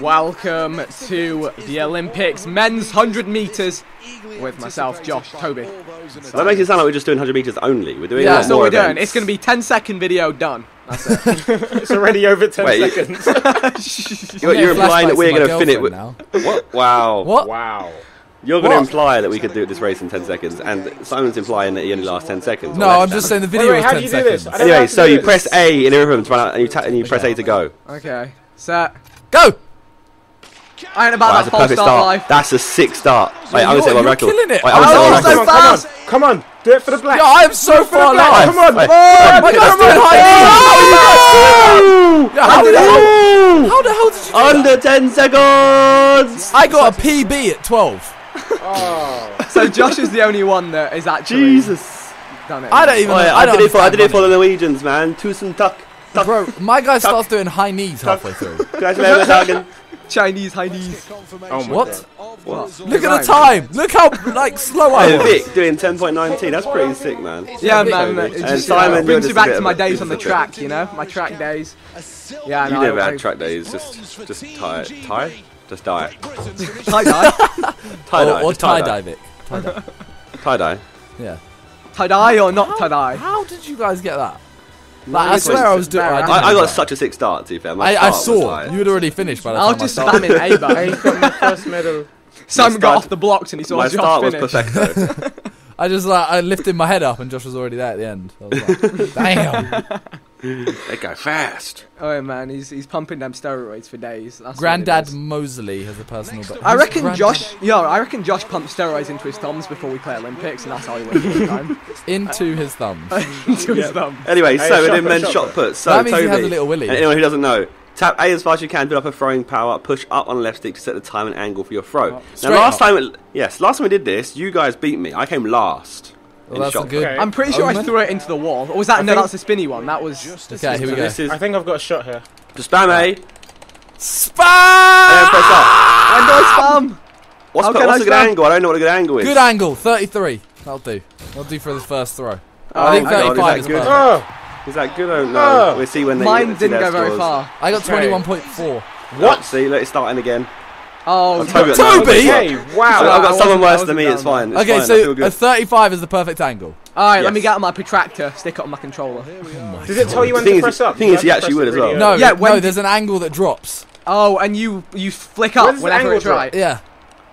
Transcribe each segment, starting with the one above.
Welcome to the Olympics men's 100 metres with myself, Josh, Toby. That makes it sound like we're just doing 100 metres only. We're doing a lot more events. Doing. It's going to be 10-second video done. That's it. It's already over 10 seconds. you're implying that we're going to finish it now. What? Wow. What? Wow. You're going to imply that we could do this race in 10 seconds, and Simon's implying that he only lasts 10 seconds. No, I'm just saying the video is 10 seconds. How do you do this? Anyway, so you press A in a room to run out, and you press A to go. Okay. Set. Go! I ain't about that false start life. That's a sick start. Wait, I'm going to set my record. You're killing it. I'm so fast. Come on. Do it for the black. I am so far alive. Come on. How the hell did you do under 10 seconds. I got a PB at 12. Oh. So Josh is the only one that is actually done it. I did it for the Norwegians, man. Tuss and tuck. Bro, my guy starts doing high knees halfway through. Chinese high knees. Oh, what? Look at the time. Look how slow I was. Vic doing 10.19. That's pretty sick, man. Yeah, man. It brings you back to my days on the track, you know, my track days. Yeah, you never had track days. Just tired. Tired? Just diet. Tie dye. Tie dye. Or tie dye, Vic. Tie dye. Tie dye. Yeah. Tie dye or not tie dye? How did you guys get that? Like, I swear I was doing. I got such a sick start, to be fair. I saw. Like, you had already finished by the time I started. I'll just spam in A, got my first medal. Simon got off the blocks and he saw Josh finish. My start was perfecto. I lifted my head up and Josh was already there at the end. I was like, damn. They go fast. Oh man, he's pumping them steroids for days. That's Grandad Mosley has a personal. I reckon Josh pumps steroids into his thumbs before we play Olympics, and that's how he wins every time. Into his thumbs. Anyway, so we did men's shot put. So that means Toby, he has a little willy. Anyone who doesn't know, tap A as fast as you can, build up a throwing power, push up on the left stick to set the time and angle for your throw. Now, last time we did this, you guys beat me. I came last. Well, that's good. Okay. I'm pretty sure I threw it into the wall. Or was that? No, that's a spinny one. That was. Okay, here we go. I think I've got a shot here. Just spam A. Spam! And press up. When do I spam? What's a good angle? I don't know what a good angle is. Good angle, 33. That'll do. That'll do for the first throw. Oh, I think 35 is good. Is that good? I don't know. We'll see when they. Mine didn't go very far. I got 21.4. What? See, look, it's starting again. Oh, Toby! Okay, wow. So I've got someone worse than me, it's fine. It's fine. So a 35 is the perfect angle. Alright, let me get on my protractor, stick it on my controller. Oh my God. Does it tell you when to press up? The thing is, you actually would as well. No, no, there's an angle that drops. Oh, and you flick up whenever it's right. Yeah.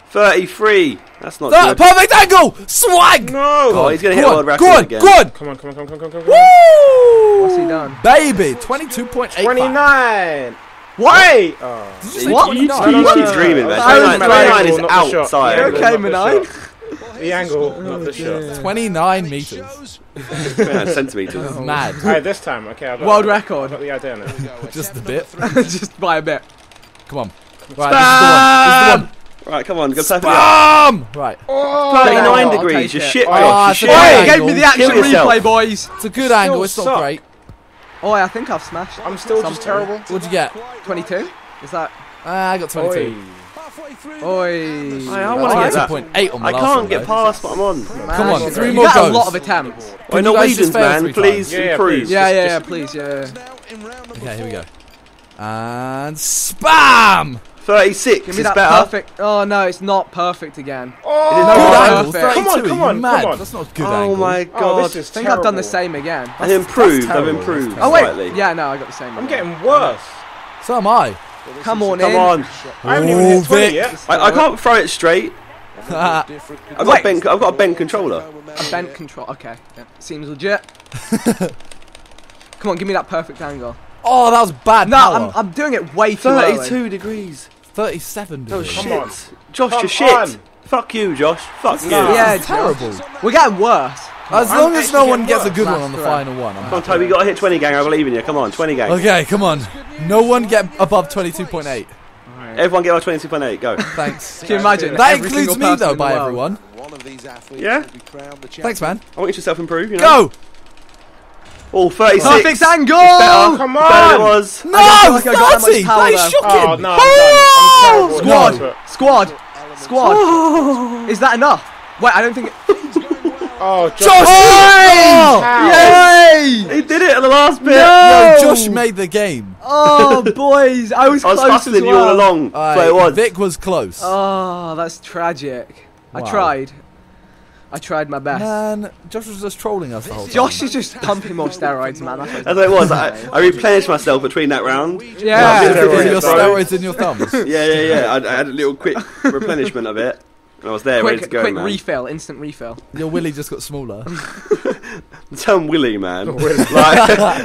33! That's not good. Perfect angle! Swag! No! Oh, he's going to hit world record again. Go on, come on, come on, come on, come on, come on. Woo! What's he done? Baby, 22.8. 29! Why? Oh. What? You keep dreaming, man. 29 is outside. Okay, Manine. The angle, not the shot. 29 meters. Centimeters. Oh. Mad. Alright, this time, okay. I've got world record. I've got the idea now. Just a bit. Just by a bit. Come on. Right, this is the one. Right, come on, go perfect. Right. Oh, 39 degrees. You shit. You gave me the action replay, boys. It's a good angle. It's not great. Oh, I think I've smashed. I'm still just terrible. What'd you get? 22? Is that? I got 22. Oi. I want to get 2.8 on my I can't get past what I'm on. Come on, three more goes. You got a lot of attempts. We're Norwegians, man. Please improve. Yeah, please, yeah. Okay, here we go. And spam! 36 is better. Perfect. Oh, no, it's not perfect again. Oh, good angle. Come on. That's not a good angle. Oh, my God. I think I've done the same again. I've improved. Oh, wait. Yeah, no, I got the same. I'm getting worse. So am I. Come on. I haven't even hit 20 yet. I can't throw it straight. I've got a bent controller. A bent controller. Okay. Seems legit. Come on, give me that perfect angle. Oh, that was bad. No, I'm doing it way too early. 32 degrees. 37 degrees. Oh, shit. Come on. Josh, you're shit. Fuck you, Josh. Fuck you. Yeah, it's terrible. We're getting worse. As long as no one gets a good one on the final one. Come on, Toby, you got to hit 20, gang. I believe in you. Come on, 20, gang. Okay, come on. No one get above 22.8. Everyone get above 22.8. Go. Thanks. Can you imagine? That includes me, though, by everyone. Yeah? Thanks, man. I want you to self-improve, you know? Go! Oh, 36. Perfect angle! Come on! Better it was. No! I 30! That is shocking! Oh, no, I'm done. Squad! Oh. Is that enough? Wait, I don't think it... Oh, Josh! Yay! He did it at the last bit! No, Josh made the game. Oh, boys, I was close than you all along. So it was. Vic was close. Oh, that's tragic. Wow. I tried my best. Man, Josh was just trolling us the whole time. Josh is just pumping more steroids, man. As it was, I replenished myself between that round. Yeah. Your steroids in your thumbs. Yeah. I had a little quick replenishment of it. And I was there, ready to go, man. Quick refill, instant refill. Your willy just got smaller. Tell him willy, man. Oh, really?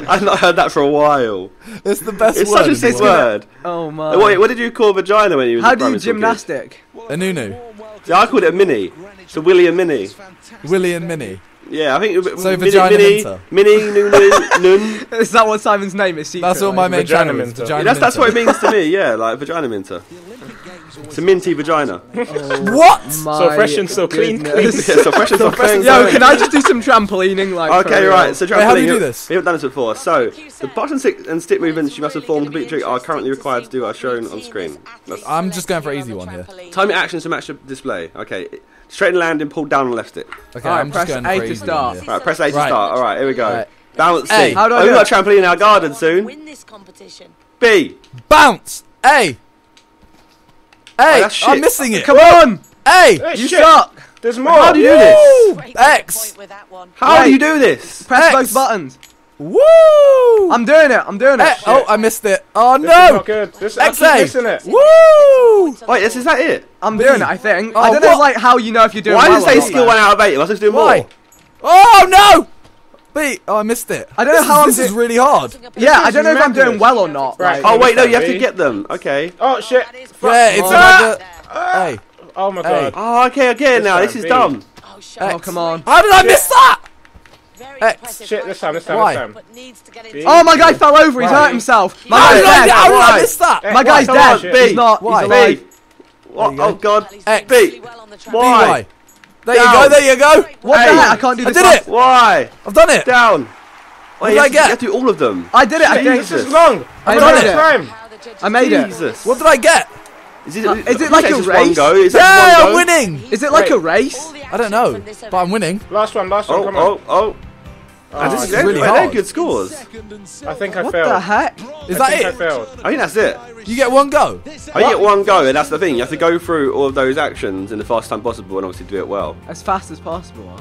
I've not heard that for a while. It's the best word. It's such a sick word. Oh, my. Wait, what did you call vagina when you was a primary school kid? How do you gymnastic? A nunu. Yeah, I called it a mini. So Willy and Minnie. Willy and Minnie. Yeah, I think it was Minnie, Noon. Is that what Simon's name is? Secret, that's all my main channel minter. Yeah, that's what it means to me, yeah, like vagina minter. It's a minty vagina. Oh, what? So fresh and so clean. Yeah, so fresh and so clean. Yo, can I just do some trampolining? Like, okay, right, so trampolining. Wait, how do you do this? We haven't done this before. So, the button and stick movements you must perform completely are currently required to do are shown on screen. I'm just going for an easy one here. Time your actions to match the display. Okay. Straighten, land, and pull down on left stick. Okay, I'm just going A to start. Right, press A to start. All right, here we go. Right. Bounce A. How do I do? We've got a trampoline in our garden soon. Win this competition. B. Bounce. A. A. Oh, I'm missing it. Come on. A. Hey, you suck. There's more. How do you do this? X. How do you do this? Press both buttons. Woo! I'm doing it. Oh, I missed it. Oh no! This is not good. I keep missing it. Woo! Wait, is that it? I'm doing it, I think. Oh, I don't know, like, how you know if you're doing it. Why did they skill 1 out of 8? I was supposed to do more. Oh no! B. Oh, I missed it. I don't know how I'm doing. This is really hard. Yeah, I don't know if I'm doing well or not. Right. Oh wait, no, you have to get them. Okay. Oh shit! Yeah, it's A. Oh my god. Oh, okay, again now. This is dumb. Oh come on! How did I miss that? X. Shit, this time. Oh, my guy fell over. He's hurt himself. My guy's dead. How did I miss that? My guy's dead. B. He's not. He's alive. What? Oh, God. X. B. Why? There you go. What the heck? I can't do this. I did it. Why? I've done it. Down. What did I get? You have to do all of them. I did it. I think this is wrong. I made it. Jesus. What did I get? Is it like a race? Yeah, I'm winning. Is it like a race? I don't know, but I'm winning. Last one. Come on. Oh, this is really hard. They're good scores. I think I failed. What the heck? Is that it? I think that's it. You get one go. I get one go, and that's the thing. You have to go through all of those actions in the fastest time possible, and obviously do it well. As fast as possible. Wow.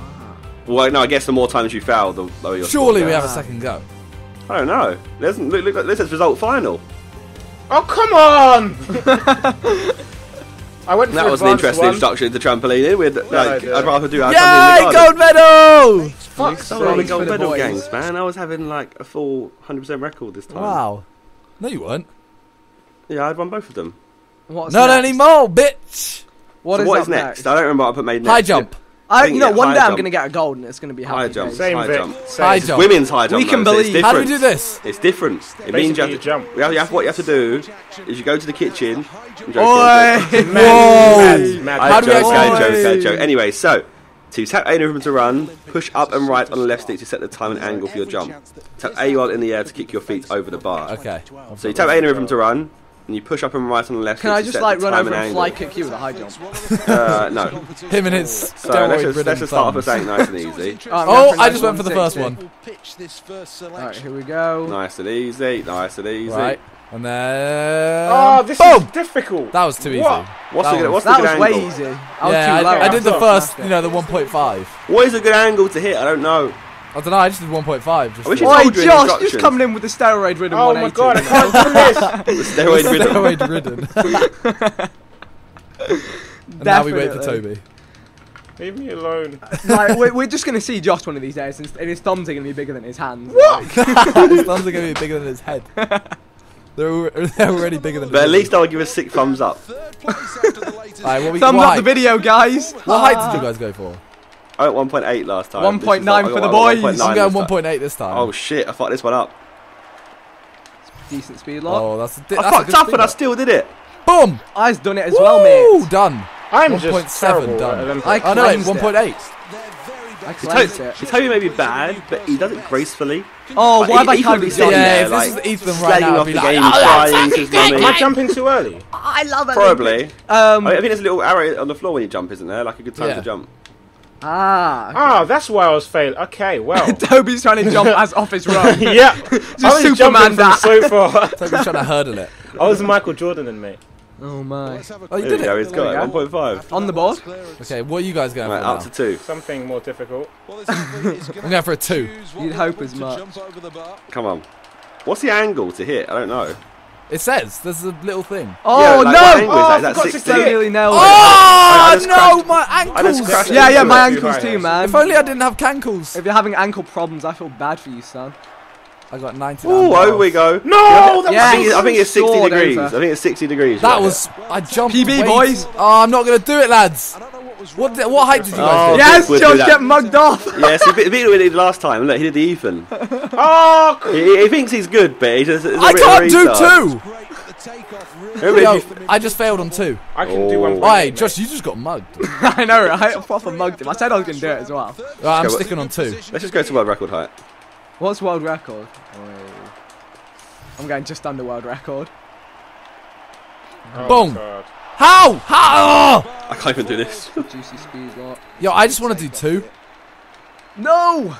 Well, no, I guess the more times you fail, the lower your score. Surely we have a second go. I don't know. Look, this is result final. Oh, come on! That was an interesting introduction to trampolining. I'd rather do our trampolining. Yay, gold medal! Fuck, so gold medal games, man. I was having like a full 100% record this time. Wow. No, you weren't. Yeah, I'd won both of them. Not anymore, bitch! What is next? I don't remember what I made next. High jump. One day I'm going to get a gold and it's going to be high jump. Same jump. Women's high jump. We can believe. How do we do this? It's different. It means you have to jump. What you have to do is you go to the kitchen. Anyway, so to tap A to run, push up and right on the left stick to set the time and angle for your jump. Tap A while in the air to kick your feet over the bar. Okay. So you tap A to run. And you push up and right on the left. Can I just like run over and fly kick you with a high jump? No. Him and his. So let's just start off with something nice and easy. I just went for the first one. Alright, here we go. Nice and easy. Right. And then. Oh, this is difficult. That was too easy. What's the good angle? That was way easy. I did the first, the 1.5. What is a good angle to hit? I don't know. I don't know, I just did 1.5. Why, Josh, just coming in with the steroid ridden 180. Oh my god, I can't do this! The steroid ridden. And now we wait for Toby. Leave me alone. We're just going to see Josh one of these days, and his thumbs are going to be bigger than his hands. What? His thumbs are going to be bigger than his head. They're already bigger than. But at least I'll give a sick thumbs up. Thumbs up the video, guys. What height did you guys go for? I went 1.8 last time. 1.9 for the boys. I'm going 1.8 this time. Oh shit, I fucked this one up. Decent speed lock. Oh, that's I fucked up and I still did it. Boom! I've done it as well, mate. Woo, done. I'm 1.7 done. I know, 1.8. I claimed it. His homie may be bad, but he does it gracefully. Oh, why have I can't be saying that? Yeah, if this is Ethan right now, I'd be like, am I jumping too early? I love it. Probably. I think there's a little arrow on the floor when you jump, isn't there? Like a good time to jump. Ah. Okay. Ah, that's why I was failing. Okay, well. Toby's trying to jump as off his run. Yeah. Just Superman that. So far. Toby's trying to hurdle it. I was Michael Jordan and me. Oh my. Oh, you did it. There he's got 1.5. On the board? Okay, what are you guys going for? Up to 2. Something more difficult. I'm going for a 2. You'd hope as much. Come on. What's the angle to hit? I don't know. It says. There's a little thing. Oh, yeah, like, no! Oh, I forgot to say it. Nearly nailed it. Oh, no! My ankles! Yeah, yeah, my ankles too, man. If only I didn't have cankles. If you're having ankle problems, I feel bad for you, son. I got 90. Oh, over we go. No! That was I think it's 60 degrees. I think it's 60 degrees. That was... I jumped. PB, boys. Oh, I'm not going to do it, lads. What height did you guys do? Yes, Josh, get mugged off. Yes, he beat what he did last time. Look, he did the Ethan. Oh, he thinks he's good, but he just... I can't do 2. Yo, I just failed on 2. I can do 1. Wait, Josh, you just got mugged. I know, right? I proper mugged him. I said I was going to do it as well. Right, I'm sticking on 2. Let's just go to world record height. What's world record? Oh. I'm going just under world record. Oh, boom! God. How? How? Oh. I can't even do this. Juicy speed lot. Yo, I just want to do 2. No!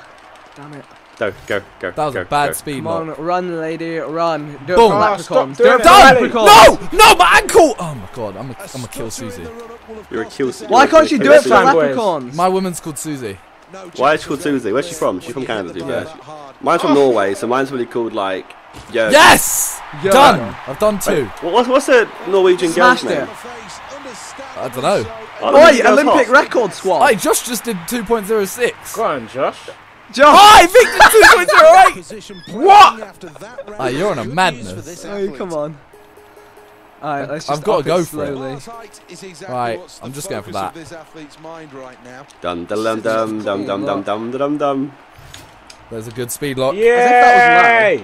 Damn it. No, go, go. That was a bad speed. Come on, run, lady, run. Do boom! Stop doing it. No! No, my ankle! Oh my god, I'm a kill Susie. You're a kill Susie. Why can't you do it for leprechauns? My woman's called Susie. Why is she called Susie? Where's she from? She's from Canada, dude. Yeah. Mine's from Norway, so mine's really called like. Yo. Yes! Yo. Done! I've done 2. What's a Norwegian girl's name? I don't know. Oi, Olympic record squad! Hey, Josh just did 2.06. Go on, Josh. Hi, Victor 2.08! What? Oh, you're on a madness. Oh, come on. Alright, let's just I've got to go slowly. Right, I'm just going for that. Dum dum dum dum dum dum dum dum dum. There's a good speed lock. Yeah!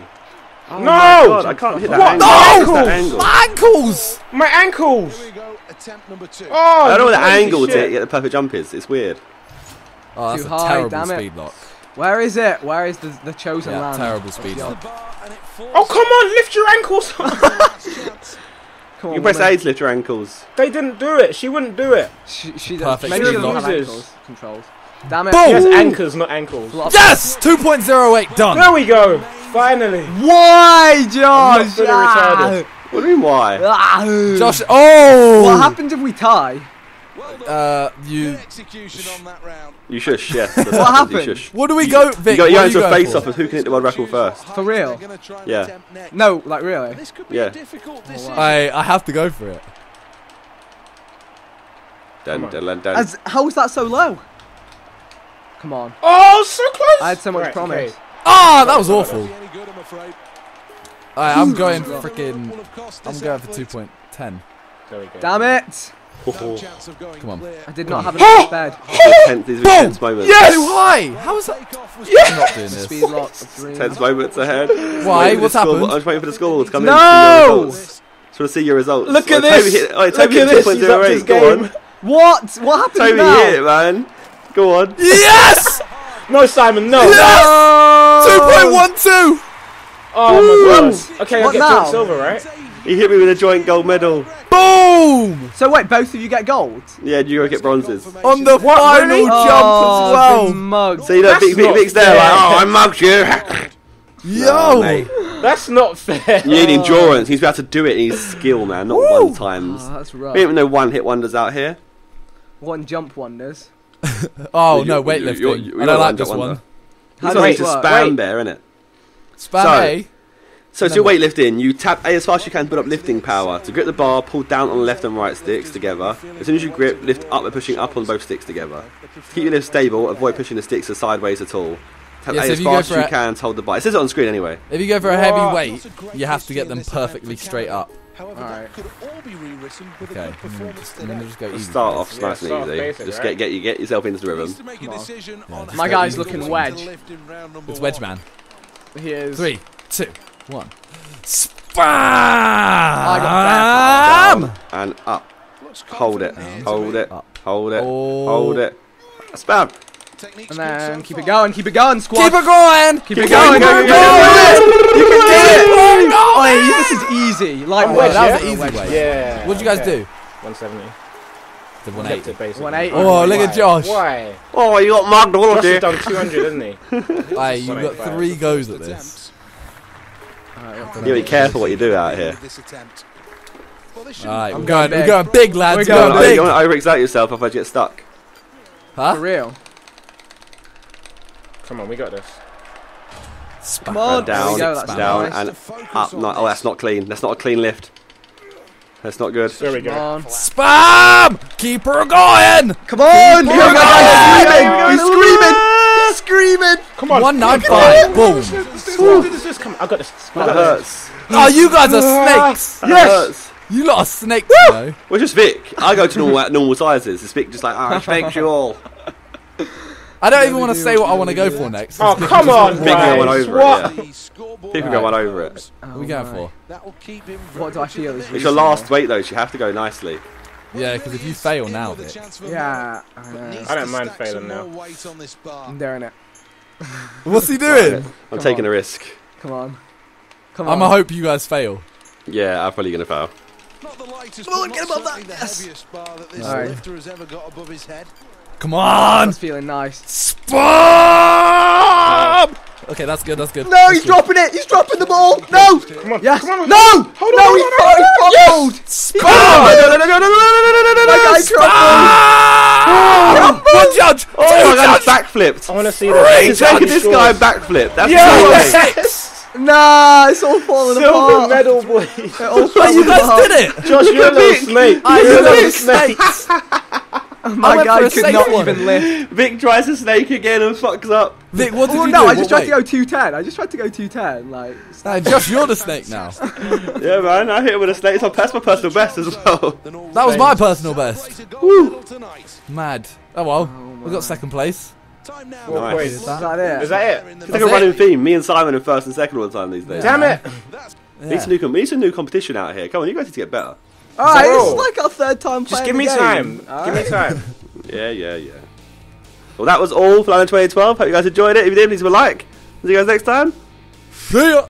Oh no! God, I can't hit that angle. No! Angle. My ankles! My ankles! Here we go. Attempt number 2. Oh, I don't know what the angle to get the perfect jump is. It's weird. Oh, that's a terrible speed lock. Where is it? Where is the chosen land? Terrible speed lock. Oh, come on! Lift your ankles! You press A to lift your ankles. They didn't do it. She wouldn't do it. She doesn't. Maybe she doesn't have ankles. Controls. Damn it. Boom! She has ankles, not ankles. Yes! 2.08 done. There we go. Finally. Why, Josh? What do you mean why? Josh, what happens if we tie? You shush, yes. What happened? What do we go, Vic? You go into a face-off of who can hit the world record first. For real? Yeah. No, like really? Yeah. I have to go for it. How was that so low? Come on. Oh, so close! I had so much promise. Ah, that was awful. Alright, I'm going freaking... I'm going for 2.10. Damn it! No chance of going I did not have enough bed. Tense moments. Yes! Too high! How is that? Yes! I'm not doing this. Speed lots. Tense moments ahead. Why? What's happened? I'm just waiting for the score to come in. No! Just want to see your results. Look at this! Look at this! He's up his game. What? What happened now? Toby hit it, man. Go on. Yes! No, Simon, no! Yes! 2.12! Oh my god. Okay, I'll get silver, right? He hit me with a joint gold medal. Boom! So wait, both of you get gold? Yeah, you get bronzes. On the final jump as well. So you know, Vic's there like, oh, I mugged you. Yo! Oh, that's not fair. You need endurance. He's about to do it in his skill, man, not one times. Oh, that's rough. We don't even know one-hit wonders out here. One jump wonders. Oh, no, weightlifting. I don't like this one. It's like just spam bear, isn't it? Spam A? So as you're weightlifting, you tap A as fast as you can to build up lifting power. To grip the bar, pull down on the left and right sticks together. As soon as you grip, lift up by pushing up on both sticks together. To keep your lift stable, avoid pushing the sticks or sideways at all. Tap A as fast as you can to hold the bar. It says it on screen anyway. If you go for a heavy weight, you have to get them perfectly straight up. Alright. Okay, just start off nice and easy. Just get yourself into the rhythm. My guy's looking wedge. It's wedge man. He is. 3, 2, 1. Spam! I got that. And up. Hold it. Hold it. Hold it. Hold it. Spam. And then keep it going. Keep it going, squad. Keep it going. Keep it going. You can do it. Oh, this is easy. Lightweight. That was an easy way. Yeah. What did you guys do? 170. The 180. 180. Oh, look at Josh. Why? Oh, you got mugged all of you. Josh done 200, hasn't he? Hey, you got 3 goes at this. You gotta be careful what you do out here. Alright, we're going big, lads. We're going big. You want to overexert yourself if I get stuck. Huh? For real. Come on, we got this. Come on. Down, and up. Oh, that's not clean. That's not a clean lift. That's not good. There we go. Spam! Keep her going! Come on! He's screaming! He's screaming! Come on! 195! Boom! I got this. That hurts. Oh, you guys are snakes! Yes! You lot are snakes, though. We're just Vic. I go to normal sizes. It's Vic just like, alright, thank you all. I don't even want to say what I want to go for next. Oh, come on, Vic! People go one over it. What are we going for? What do I feel is your last weight, though, so you have to go nicely. Yeah, because if you fail now, Vic. Yeah, I don't mind failing now. I'm doing it. What's he doing? I'm taking a risk. Come on. Come on. I'm going to hope you guys fail. Yeah, I'm probably going to fail. Not the lightest, come on, get above that! Yes! Alright. Come on! That's feeling nice. Spam! Okay, that's good, that's good. No, he's dropping it! He's dropping the ball! No! Come on, yes! Come on, no! Hold on, no, he fumbled! Spam! No, one judge! Oh, I backflipped! I want to see this. Look at this guy backflip. That's yes! Nah, it's all falling apart. Silver medal, boy. But you guys did it! Josh, you're a little snake. You're a little snake. My guy could not even lift. Vic tries to snake again and fucks up. Vic, what did you do? No, I just tried to go 210. I just tried to go 210. Like, Josh, you're the snake now. Yeah, man, I hit him with a snake. So that's my personal best as well. That was my personal best. Woo! Mad. Oh well, we got second place. Time now. Nice. Wait, is that it? Is that it? It's like a running theme. Me and Simon are first and second all the time these days. Damn it! Needs a new competition out here. Come on, you guys need to get better. Alright, this is like our 3rd time playing the game. Just give me time. Yeah. Well, that was all for 2012. Hope you guys enjoyed it. If you did, please leave a like. See you guys next time. See ya!